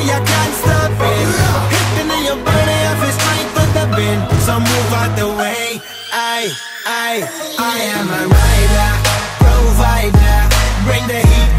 way I can't stop it. Hitting in your body, I feel straight for the bin. So move out the way. I am a rider, provider, bring the heat.